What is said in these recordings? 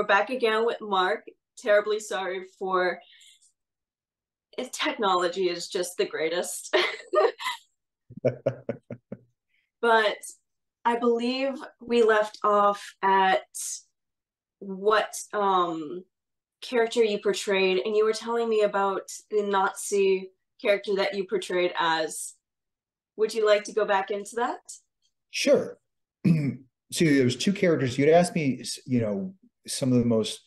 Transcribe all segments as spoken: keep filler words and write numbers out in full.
we're back again with Mark. Terribly sorry for it. Technology is just the greatest. But I believe we left off at what um, character you portrayed, and you were telling me about the Nazi character that you portrayed as. Would you like to go back into that? Sure. So there was two characters. You'd asked me, you know, some of the most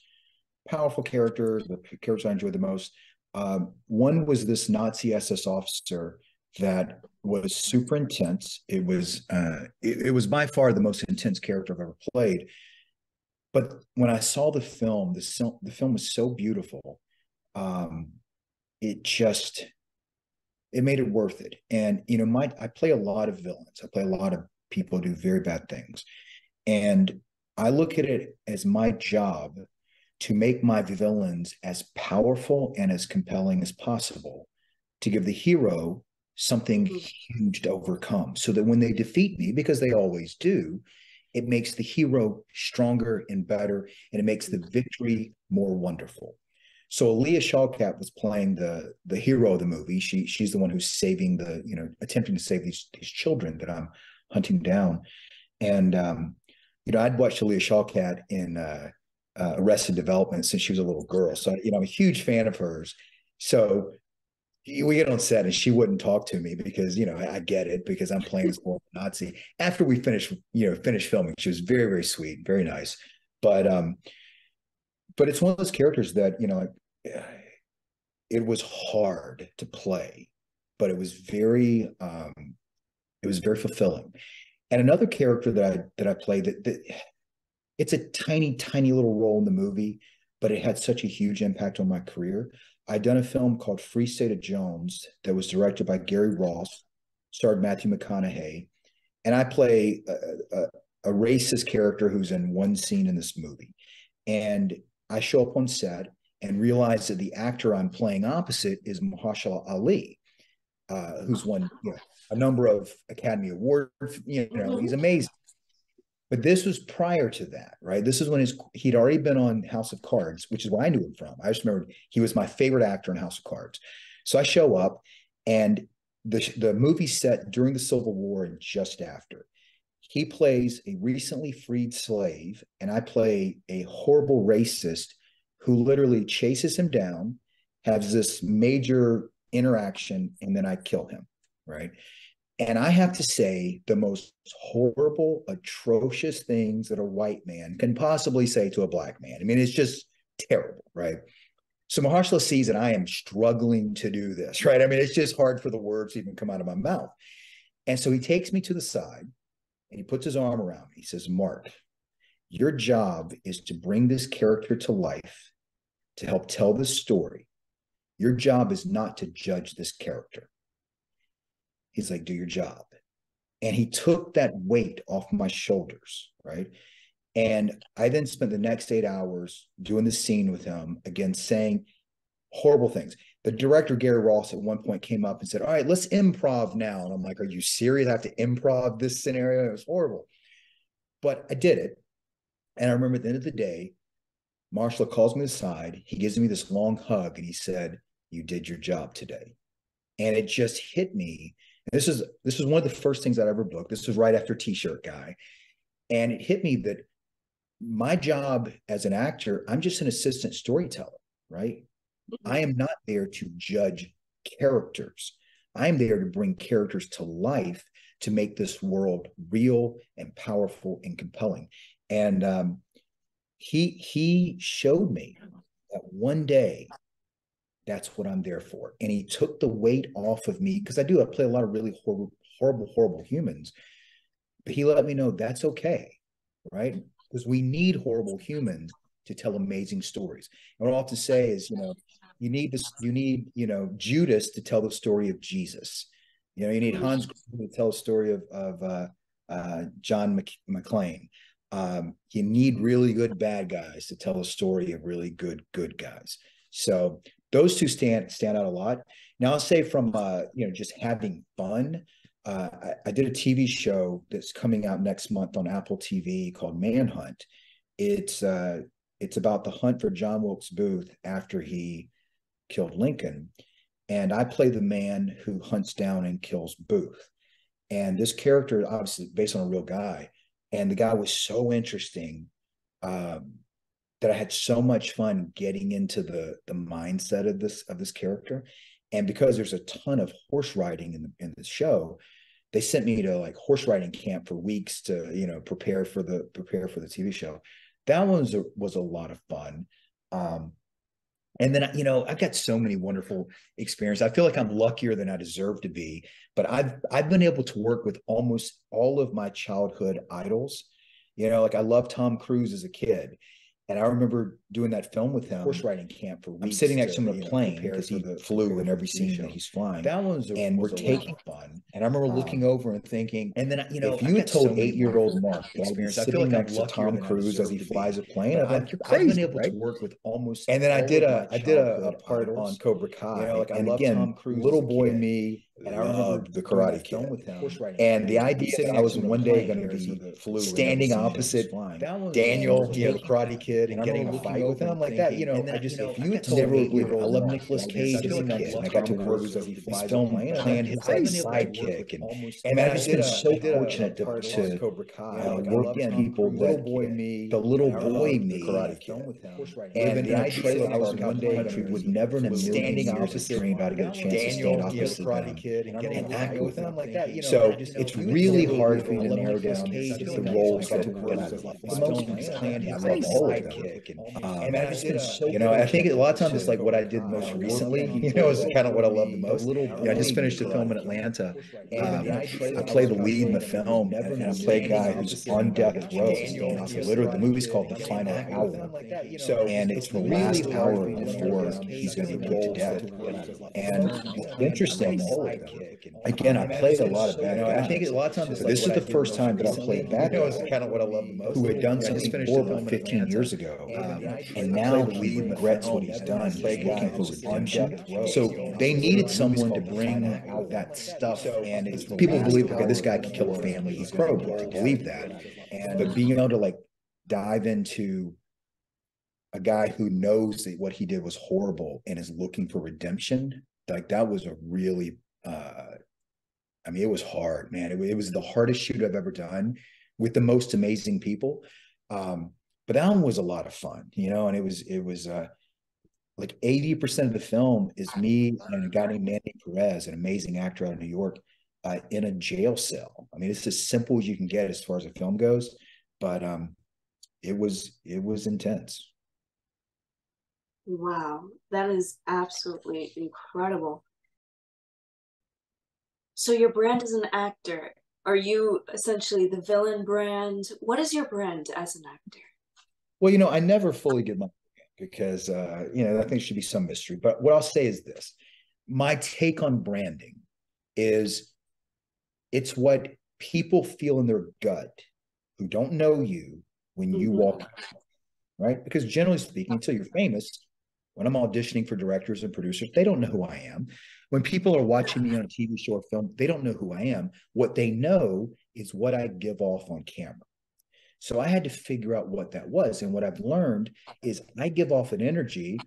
powerful characters, the characters I enjoyed the most. Um, one was this Nazi S S officer that was super intense. It was uh, it, it was by far the most intense character I've ever played. But when I saw the film, the, the film was so beautiful. Um, it just, it made it worth it. And, you know, my I play a lot of villains. I play a lot of people who do very bad things. And I look at it as my job to make my villains as powerful and as compelling as possible, to give the hero something huge to overcome, so that when they defeat me, because they always do, it makes the hero stronger and better, and it makes the victory more wonderful. So Aaliyah Shawkat was playing the the hero of the movie. She she's the one who's saving the, you know, attempting to save these these children that I'm hunting down. And um, you know, I'd watched Aaliyah Shawkat in uh, uh, Arrested Development since she was a little girl. So you know, I'm a huge fan of hers. So we get on set and she wouldn't talk to me because, you know, I get it, because I'm playing this old Nazi. After we finished, you know, finished filming, she was very, very sweet, very nice. But, um, but it's one of those characters that, you know, it was hard to play, but it was very, um, it was very fulfilling. And another character that I, that I played that, that it's a tiny, tiny little role in the movie, but it had such a huge impact on my career. I'd done a film called Free State of Jones that was directed by Gary Ross, starred Matthew McConaughey, and I play a, a, a racist character who's in one scene in this movie. And I show up on set and realize that the actor I'm playing opposite is Mahershala Ali, uh, who's won, you know, a number of Academy Awards. You know, he's amazing. But this was prior to that, right? This is when his, he'd already been on House of Cards, which is where I knew him from. I just remembered he was my favorite actor in House of Cards. So I show up, and the, the movie set during the Civil War and just after. He plays a recently freed slave, and I play a horrible racist who literally chases him down, has this major interaction, and then I kill him, right? And I have to say the most horrible, atrocious things that a white man can possibly say to a black man. I mean, it's just terrible, right? So Mahershala sees that I am struggling to do this, right? I mean, it's just hard for the words to even come out of my mouth. And so he takes me to the side and he puts his arm around me. He says, Mark, your job is to bring this character to life, to help tell this story. Your job is not to judge this character. He's like, do your job. And he took that weight off my shoulders, right? And I then spent the next eight hours doing the scene with him, again, saying horrible things. The director, Gary Ross, at one point came up and said, all right, let's improv now. And I'm like, are you serious? I have to improv this scenario? It was horrible. But I did it. And I remember at the end of the day, Marshall calls me aside. He gives me this long hug and he said, you did your job today. And it just hit me. This is this is one of the first things I'd ever booked. This was right after T-Shirt Guy. And it hit me that my job as an actor, I'm just an assistant storyteller, right? Mm-hmm. I am not there to judge characters. I'm there to bring characters to life, to make this world real and powerful and compelling. And um, he, he showed me that one day, that's what I'm there for. And he took the weight off of me, because I do, I play a lot of really horrible, horrible, horrible humans, but he let me know that's okay, right? Because we need horrible humans to tell amazing stories. And what I often say is, you know, you need this, you need, you know, Judas to tell the story of Jesus. You know, you need Hans to tell the story of, of uh, uh, John McClane. Um, you need really good bad guys to tell the story of really good, good guys. So those two stand stand out a lot. Now I'll say from uh, you know, just having fun. Uh, I, I did a T V show that's coming out next month on Apple T V called Manhunt. It's uh, it's about the hunt for John Wilkes Booth after he killed Lincoln. And I play the man who hunts down and kills Booth. And this character, obviously, based on a real guy. And the guy was so interesting um, that I had so much fun getting into the the mindset of this of this character. And because there's a ton of horse riding in the, in the show, they sent me to like horse riding camp for weeks to, you know, prepare for the prepare for the T V show. That one was a, was a lot of fun. Um, and then, you know, I've got so many wonderful experiences. I feel like I'm luckier than I deserve to be, but I've, I've been able to work with almost all of my childhood idols. You know, like I loved Tom Cruise as a kid. And I remember doing that film with him, horse riding camp for weeks. I'm sitting next to him on a plane because he flew in every scene that he's flying. That one's a, and we're taking fun. And I remember um, looking over and thinking, and then you know, if you had told eight-year-old Mark the experience, I feel like next to Tom Cruise as he flies a plane, I've been able to work with almost. And then I did a, I did a part on Cobra Kai. Like I love Tom Cruise, little boy me. And I remember the Karate Kid with him, and the idea that I was one day going to be standing opposite Daniel, you know, Karate Kid, and getting a fight with him like that, you know, I just if you had told me, I love Nicolas Cage as a kid, and I got to work with this film and his sidekick, and I've just been so fortunate to work with people that the little boy me, and the idea that I was one day would never in a million years dream about getting a chance to stand opposite Karate Kid and getting an act with them like that, you know. So it's really hard for me to narrow down the roles that I love. I love all of them. You know, I think a lot of times it's like what I did most recently. You know, is kind of what I love the most. Yeah, I just finished a film in Atlanta. Um, I play the lead in the film, and I play a guy who's on death row. Literally, the movie's called The Final Hour. So, and it's the last hour before he's going to be put to death. And interesting. Again, I played a lot of bad guys. I think a lot of times this is the first time that I played bad guys who had done something horrible fifteen years ago, and now he regrets what he's done. Looking for redemption, so they needed someone to bring out that stuff. And people believe, okay, this guy can kill a family. He's probably to believe that, but being able to like dive into a guy who knows that what he did was horrible and is looking for redemption. Like that was a really, uh, I mean, it was hard, man. It, it was the hardest shoot I've ever done with the most amazing people. Um, but that one was a lot of fun, you know, and it was, it was uh, like eighty percent of the film is me and a guy named Manny Perez, an amazing actor out of New York, uh, in a jail cell. I mean, it's as simple as you can get as far as a film goes, but um, it was, it was intense. Wow, that is absolutely incredible. So your brand as an actor, are you essentially the villain brand? What is your brand as an actor? Well, you know, I never fully did my brand because, uh, you know, I think it should be some mystery. But what I'll say is this. My take on branding is it's what people feel in their gut who don't know you when you mm-hmm. walk out, right? Because generally speaking, until you're famous, when I'm auditioning for directors and producers, they don't know who I am. When people are watching me on a T V show or film, they don't know who I am. What they know is what I give off on camera. So I had to figure out what that was. And what I've learned is I give off an energy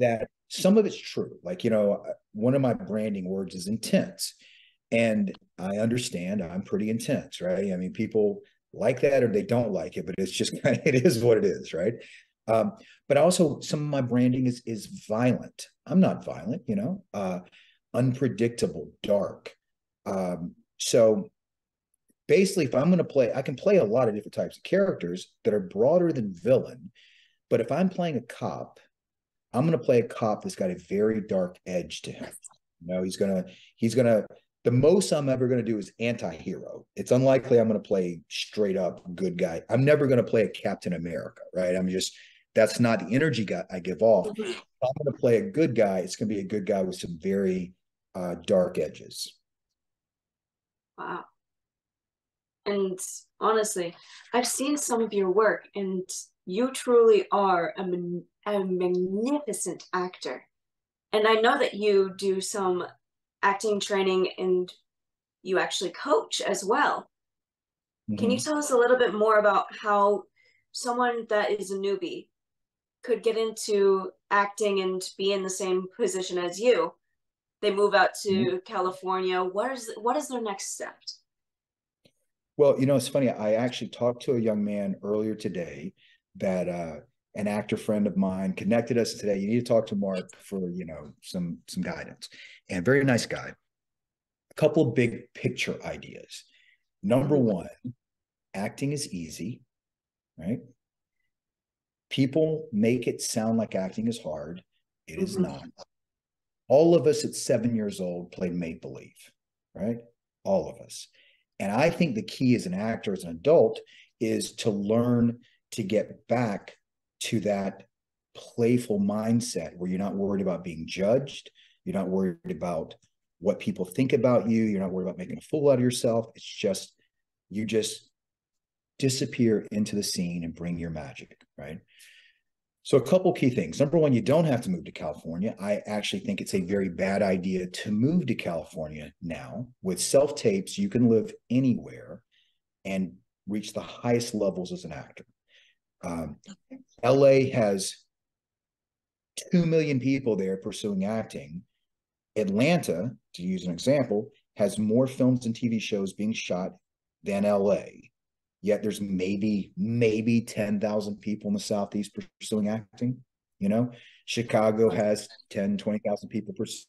that some of it's true. Like, you know, one of my branding words is intense. And I understand I'm pretty intense, right? I mean, people like that or they don't like it, but it's just kind of, it is what it is, right? Um, but also some of my branding is, is violent. I'm not violent, you know, uh, unpredictable, dark. Um, so basically if I'm going to play, I can play a lot of different types of characters that are broader than villain, but if I'm playing a cop, I'm going to play a cop that's got a very dark edge to him. You know, he's going to, he's going to, the most I'm ever going to do is anti-hero. It's unlikely I'm going to play straight up good guy. I'm never going to play a Captain America, right? I'm just, that's not the energy guy I give off. If I'm going to play a good guy, it's going to be a good guy with some very uh, dark edges. Wow. And honestly, I've seen some of your work and you truly are a, man- a magnificent actor. And I know that you do some acting training and you actually coach as well. Mm-hmm. Can you tell us a little bit more about how someone that is a newbie could get into acting and be in the same position as you. They move out to mm-hmm. California. What is, what is their next step? Well, you know, it's funny. I actually talked to a young man earlier today that uh, an actor friend of mine connected us today. You need to talk to Mark for, you know, some, some guidance. And very nice guy. A couple of big picture ideas. Number one, acting is easy, right? People make it sound like acting is hard. It mm-hmm. is not. All of us at seven years old played make-believe, right? All of us. And I think the key as an actor, as an adult, is to learn to get back to that playful mindset where you're not worried about being judged. You're not worried about what people think about you. You're not worried about making a fool out of yourself. It's just, you just disappear into the scene and bring your magic, right? So a couple key things. Number one, you don't have to move to California. I actually think it's a very bad idea to move to California now. With self-tapes, you can live anywhere and reach the highest levels as an actor. Um, L A has two million people there pursuing acting. Atlanta, to use an example, has more films and T V shows being shot than L A. Yet there's maybe, maybe ten thousand people in the Southeast pursuing acting, you know? Chicago has ten, twenty thousand people pursuing.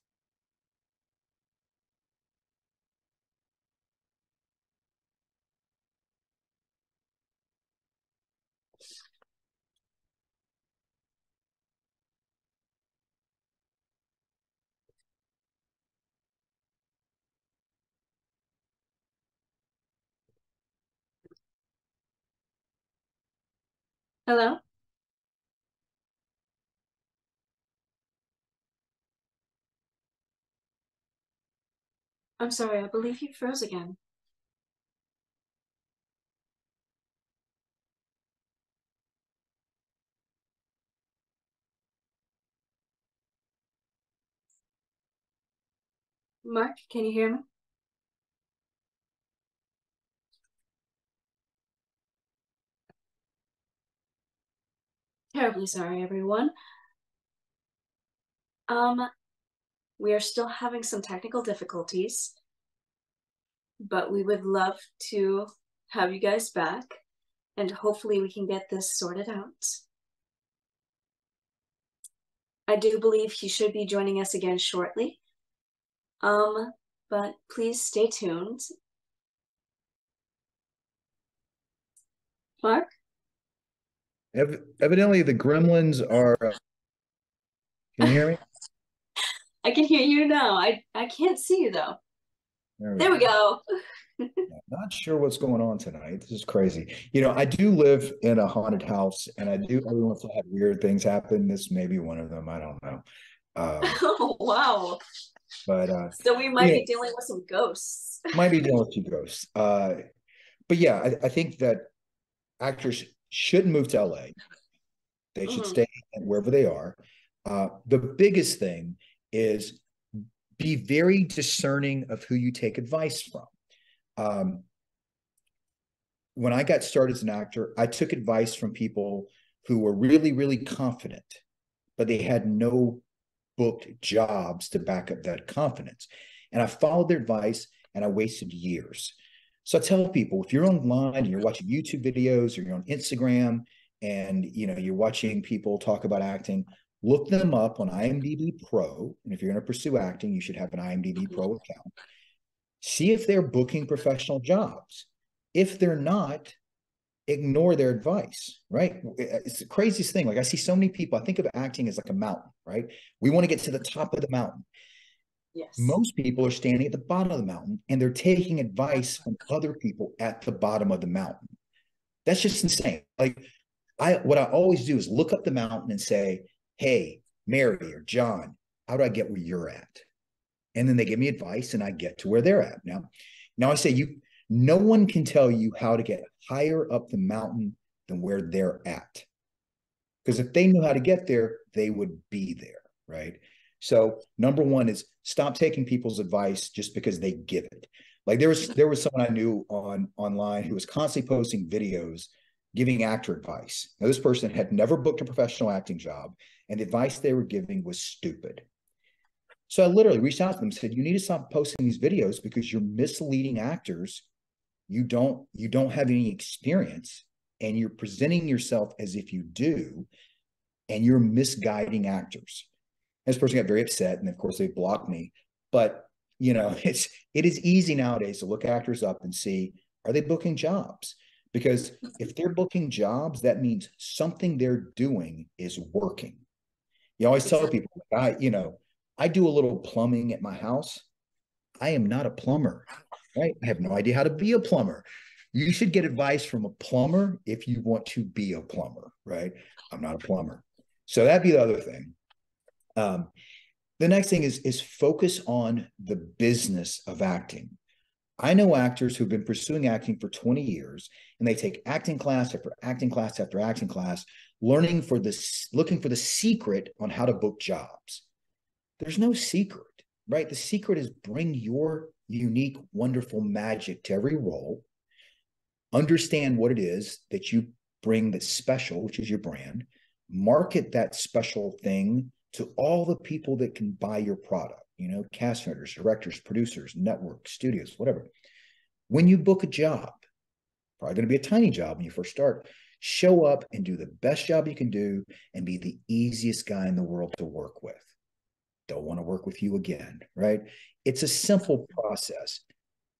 Hello? I'm sorry, I believe you froze again. Mark, can you hear me? Terribly sorry, everyone. Um, we are still having some technical difficulties, but we would love to have you guys back, and hopefully we can get this sorted out. I do believe he should be joining us again shortly, um, but please stay tuned. Mark? Ev evidently, the gremlins are. Uh, can you hear me? I can hear you now. I I can't see you though. There we, there we go. go. Not sure what's going on tonight. This is crazy. You know, I do live in a haunted house, and I do every once in a while have weird things happen. This may be one of them. I don't know. Um, oh wow! But uh, so we might yeah, be dealing with some ghosts. Might be dealing with two ghosts. Uh, but yeah, I, I think that actors should move to L A. They should mm. stay wherever they are. Uh, the biggest thing is be very discerning of who you take advice from. Um, when I got started as an actor, I took advice from people who were really, really confident, but they had no booked jobs to back up that confidence. And I followed their advice and I wasted years. So I tell people, if you're online and you're watching YouTube videos or you're on Instagram and you know, you're watching people talk about acting, look them up on IMDb Pro. And if you're going to pursue acting, you should have an IMDb Pro account. See if they're booking professional jobs. If they're not, ignore their advice, right? It's the craziest thing. Like I see so many people, I think of acting as like a mountain, right? We want to get to the top of the mountain. Yes. Most people are standing at the bottom of the mountain and they're taking advice from other people at the bottom of the mountain. That's just insane. Like I, what I always do is look up the mountain and say, hey, Mary or John, how do I get where you're at? And then they give me advice and I get to where they're at. Now, now I say you, no one can tell you how to get higher up the mountain than where they're at. Because if they knew how to get there, they would be there, right? So number one is stop taking people's advice just because they give it. Like there was there was someone I knew on online who was constantly posting videos giving actor advice. Now, this person had never booked a professional acting job, and the advice they were giving was stupid. So I literally reached out to them and said, you need to stop posting these videos because you're misleading actors. You don't, you don't have any experience, and you're presenting yourself as if you do, and you're misguiding actors. And this person got very upset, and of course they blocked me. But, you know, it's, it is easy nowadays to look actors up and see, are they booking jobs? Because if they're booking jobs, that means something they're doing is working. You always tell people, I, you know, I do a little plumbing at my house. I am not a plumber, right? I have no idea how to be a plumber. You should get advice from a plumber if you want to be a plumber, right? I'm not a plumber. So that'd be the other thing. Um, the next thing is, is focus on the business of acting. I know actors who've been pursuing acting for twenty years, and they take acting class after acting class after acting class, learning for this, looking for the secret on how to book jobs. There's no secret, right? The secret is bring your unique, wonderful magic to every role. Understand what it is that you bring that's special, which is your brand. Market that special thing to all the people that can buy your product, you know, cast members, directors, producers, networks, studios, whatever. When you book a job, probably going to be a tiny job when you first start, show up and do the best job you can do and be the easiest guy in the world to work with. Don't want to work with you again, right? It's a simple process.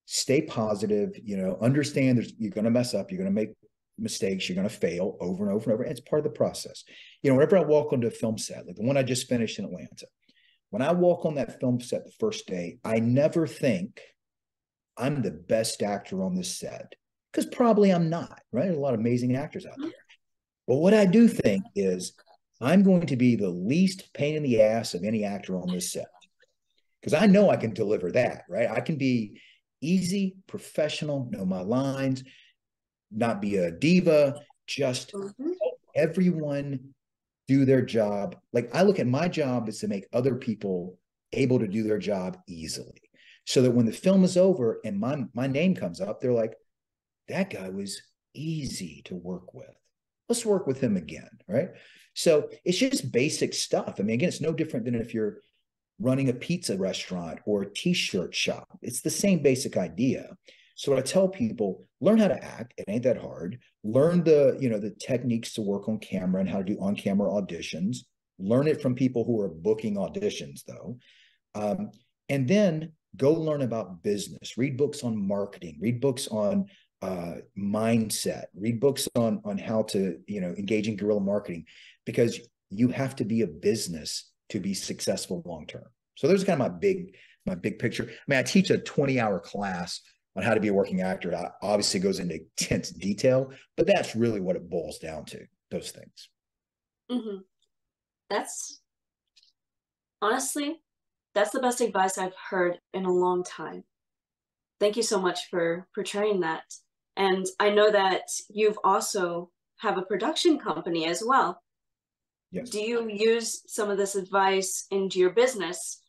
Stay positive, you know, understand there's, you're going to mess up, you're going to make mistakes, you're going to fail over and over and over. And it's part of the process. You know, whenever I walk onto a film set, like the one I just finished in Atlanta, when I walk on that film set the first day, I never think I'm the best actor on this set, because probably I'm not, right? There's a lot of amazing actors out there. But what I do think is I'm going to be the least pain in the ass of any actor on this set, because I know I can deliver that, right? I can be easy, professional, know my lines, not be a diva, just help everyone do their job. Like, I look at my job is to make other people able to do their job easily, so that when the film is over and my, my name comes up, they're like, that guy was easy to work with. Let's work with him again, right? So it's just basic stuff. I mean, again, it's no different than if you're running a pizza restaurant or a t-shirt shop. It's the same basic idea. So what I tell people, learn how to act. It ain't that hard. Learn the, you know, the techniques to work on camera and how to do on-camera auditions. Learn it from people who are booking auditions, though. Um, and then go learn about business. Read books on marketing. Read books on uh, mindset. Read books on, on how to, you know, engage in guerrilla marketing, because you have to be a business to be successful long-term. So those are kind of my big, my big picture. I mean, I teach a twenty-hour class on how to be a working actor. It obviously goes into intense detail, but that's really what it boils down to, those things. Mm-hmm. That's honestly, that's the best advice I've heard in a long time. Thank you so much for portraying that. And I know that you've also have a production company as well. Yes. Do you use some of this advice into your business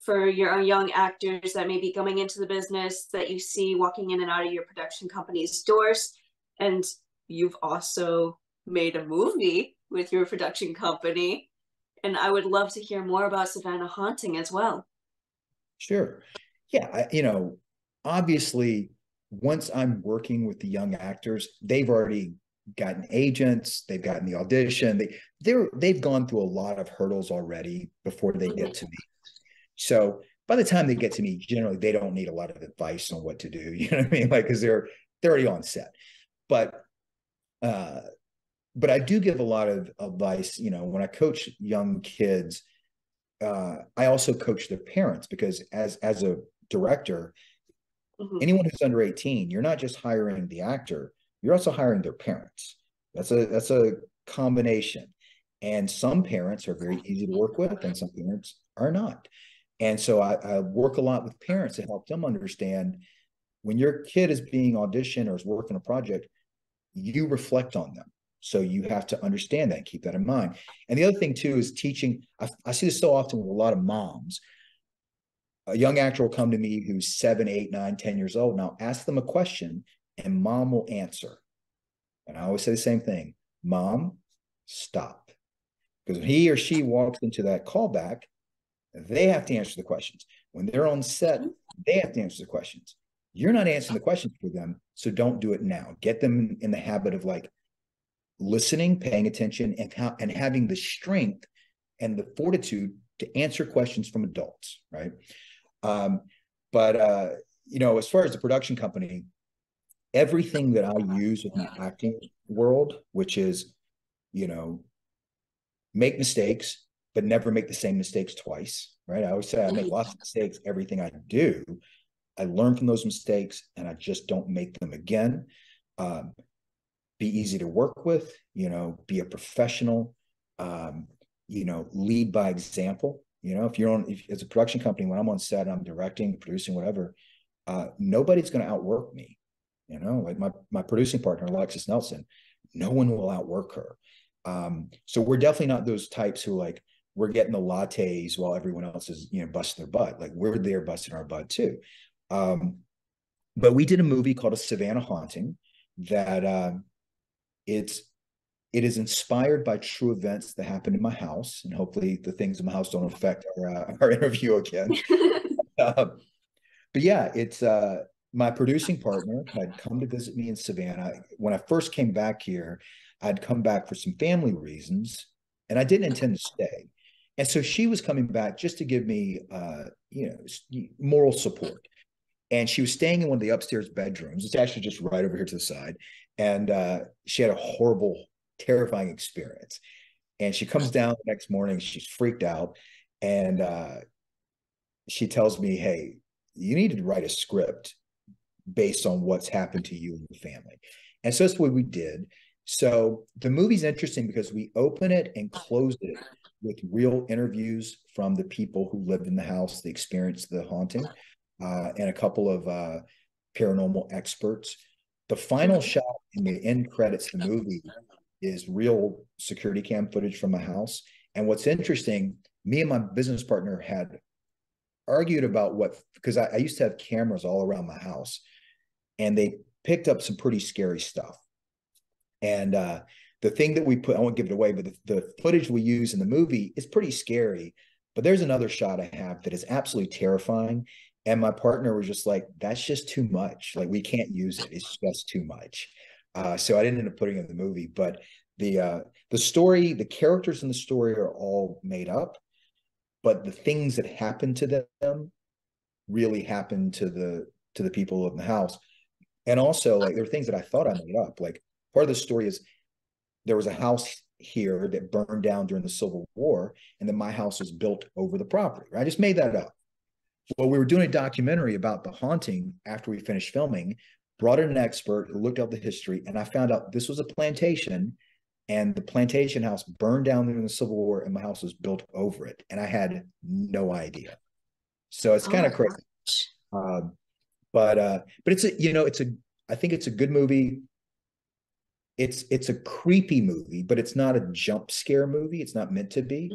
for your young actors that may be coming into the business that you see walking in and out of your production company's doors? And you've also made a movie with your production company. And I would love to hear more about Savannah Haunting as well. Sure. Yeah. I, you know, obviously, once I'm working with the young actors, they've already gotten agents, they've gotten the audition, they, they're, they've gone through a lot of hurdles already before they get to me. So by the time they get to me, generally, they don't need a lot of advice on what to do. You know what I mean? Like, because they're, they're already on set. But, uh, but I do give a lot of advice. You know, when I coach young kids, uh, I also coach their parents, because as, as a director, mm-hmm. anyone who's under eighteen, you're not just hiring the actor, you're also hiring their parents. That's a, that's a combination. And some parents are very easy to work with and some parents are not. And so I, I work a lot with parents to help them understand, when your kid is being auditioned or is working a project, you reflect on them. So you have to understand that and keep that in mind. And the other thing too is teaching. I, I see this so often with a lot of moms. A young actor will come to me who's seven, eight, nine, ten years old. And I'll ask them a question and mom will answer. And I always say the same thing, mom, stop. Because when he or she walks into that callback, they have to answer the questions. When they're on set, they have to answer the questions. You're not answering the questions for them, so don't do it now. Get them in the habit of like listening, paying attention, and, ha- and having the strength and the fortitude to answer questions from adults, right? Um, but, uh, you know, as far as the production company, everything that I use in the acting world, which is, you know, make mistakes, but never make the same mistakes twice, right? I always say I make lots of mistakes. Everything I do, I learn from those mistakes and I just don't make them again. Um, be easy to work with, you know, be a professional, um, you know, lead by example. You know, if you're on, if, as a production company, when I'm on set, I'm directing, producing, whatever, uh, nobody's going to outwork me. You know, like my, my producing partner, Alexis Nelson, no one will outwork her. Um, so we're definitely not those types who like, we're getting the lattes while everyone else is, you know, busting their butt. Like we're there busting our butt too. Um, but we did a movie called A Savannah Haunting that uh, it's, it is inspired by true events that happened in my house. And hopefully the things in my house don't affect our, uh, our interview again. uh, but yeah, it's, uh, my producing partner had come to visit me in Savannah. When I first came back here, I'd come back for some family reasons and I didn't intend to stay. And so she was coming back just to give me, uh, you know, moral support. And she was staying in one of the upstairs bedrooms. It's actually just right over here to the side. And uh, she had a horrible, terrifying experience. And she comes down the next morning, she's freaked out. And uh, she tells me, hey, you need to write a script based on what's happened to you and your family. And so that's what we did. So the movie's interesting because we open it and close it with real interviews from the people who lived in the house, the experience, the haunting, uh, and a couple of uh, paranormal experts. The final shot in the end credits of the movie is real security cam footage from my house. And what's interesting, me and my business partner had argued about what, because I, I used to have cameras all around my house and they picked up some pretty scary stuff. And uh, the thing that we put, I won't give it away, but the, the footage we use in the movie is pretty scary, but there's another shot I have that is absolutely terrifying. And my partner was just like, that's just too much. Like we can't use it. It's just too much. Uh, so I didn't end up putting it in the movie, but the, uh, the story, the characters in the story are all made up, but the things that happened to them really happened to the, to the people in the house. And also like there were things that I thought I made up, like, part of the story is there was a house here that burned down during the Civil War, and then my house was built over the property. Right? I just made that up. Well, we were doing a documentary about the haunting after we finished filming, brought in an expert who looked up the history, and I found out this was a plantation, and the plantation house burned down during the Civil War, and my house was built over it, and I had no idea. So it's kind of oh crazy. Uh, but uh, but it's a, you know, it's a, I think it's a good movie. It's it's a creepy movie, but it's not a jump scare movie. It's not meant to be.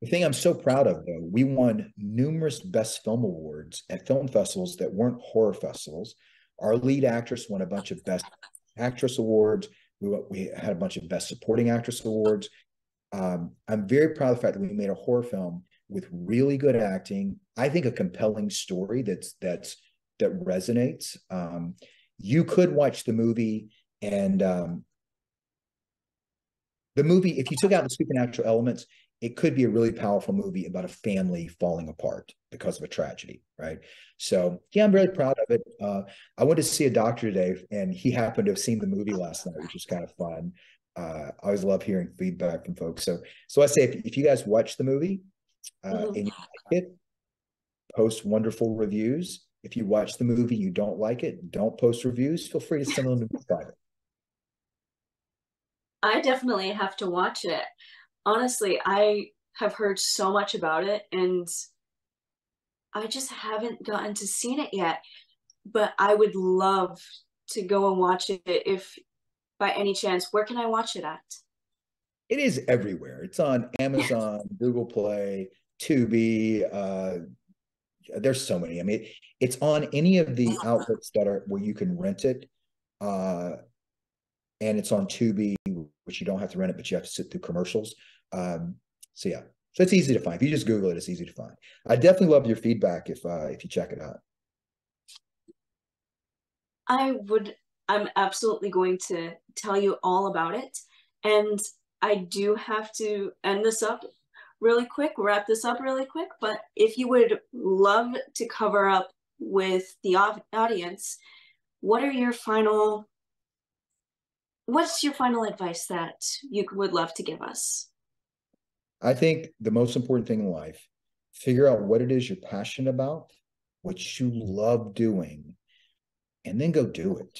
The thing I'm so proud of, though, we won numerous Best Film Awards at film festivals that weren't horror festivals. Our lead actress won a bunch of Best Actress Awards. We, we had a bunch of Best Supporting Actress Awards. Um, I'm very proud of the fact that we made a horror film with really good acting. I think a compelling story that's that's that resonates. Um, you could watch the movie. And um, the movie, if you took out the supernatural elements, it could be a really powerful movie about a family falling apart because of a tragedy, right? So, yeah, I'm very proud of it. Uh, I went to see a doctor today, and he happened to have seen the movie last night, which was kind of fun. Uh, I always love hearing feedback from folks. So, so I say, if, if you guys watch the movie uh, and you like it, post wonderful reviews. If you watch the movie, you don't like it, don't post reviews. Feel free to send them to me private. I definitely have to watch it. Honestly, I have heard so much about it and I just haven't gotten to see it yet, but I would love to go and watch it if by any chance. Where can I watch it at? It is everywhere. It's on Amazon, Google Play, Tubi. Uh, there's so many. I mean, it, it's on any of the outlets that are where you can rent it. Uh, and it's on Tubi, which you don't have to rent it, but you have to sit through commercials. Um, so yeah, so it's easy to find. If you just Google it, it's easy to find. I definitely love your feedback if uh, if you check it out. I would. I'm absolutely going to tell you all about it, and I do have to end this up really quick, wrap this up really quick. But if you would love to cover up with the audience, what are your final? What's your final advice that you would love to give us? I think the most important thing in life, figure out what it is you're passionate about, what you love doing, and then go do it.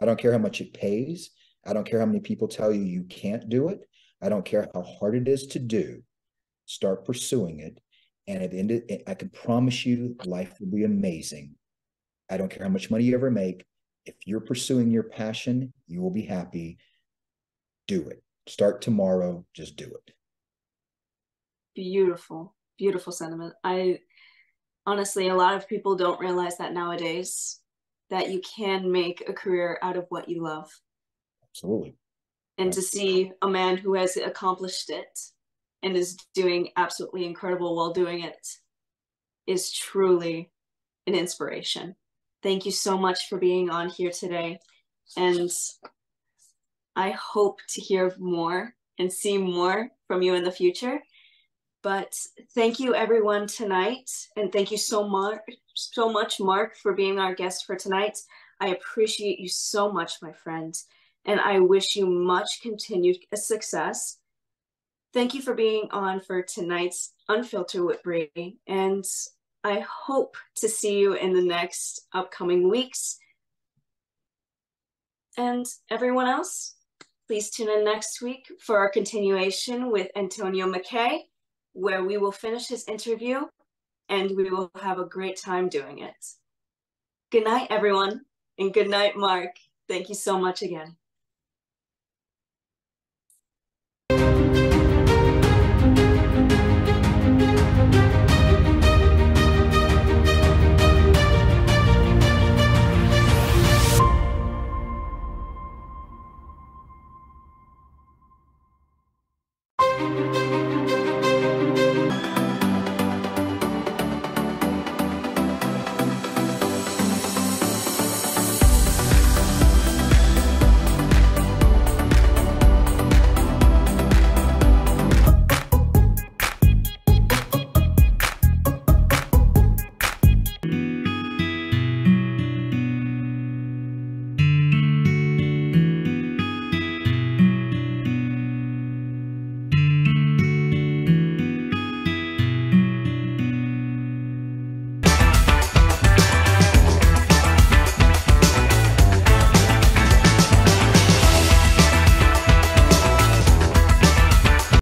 I don't care how much it pays. I don't care how many people tell you you can't do it. I don't care how hard it is to do. Start pursuing it. And at the end of it, I can promise you life will be amazing. I don't care how much money you ever make. If you're pursuing your passion, you will be happy. Do it. Start tomorrow. Just do it. Beautiful, beautiful sentiment. I honestly, a lot of people don't realize that nowadays, that you can make a career out of what you love. Absolutely. And to see a man who has accomplished it and is doing absolutely incredible while doing it is truly an inspiration. Thank you so much for being on here today. And I hope to hear more and see more from you in the future. But thank you everyone tonight. And thank you so much, so much, Mark, for being our guest for tonight. I appreciate you so much, my friend. And I wish you much continued success. Thank you for being on for tonight's Unfiltered with Bree. And I hope to see you in the next upcoming weeks. And everyone else, please tune in next week for our continuation with Antonio McKay, where we will finish his interview and we will have a great time doing it. Good night, everyone, and good night, Mark. Thank you so much again. Thank you.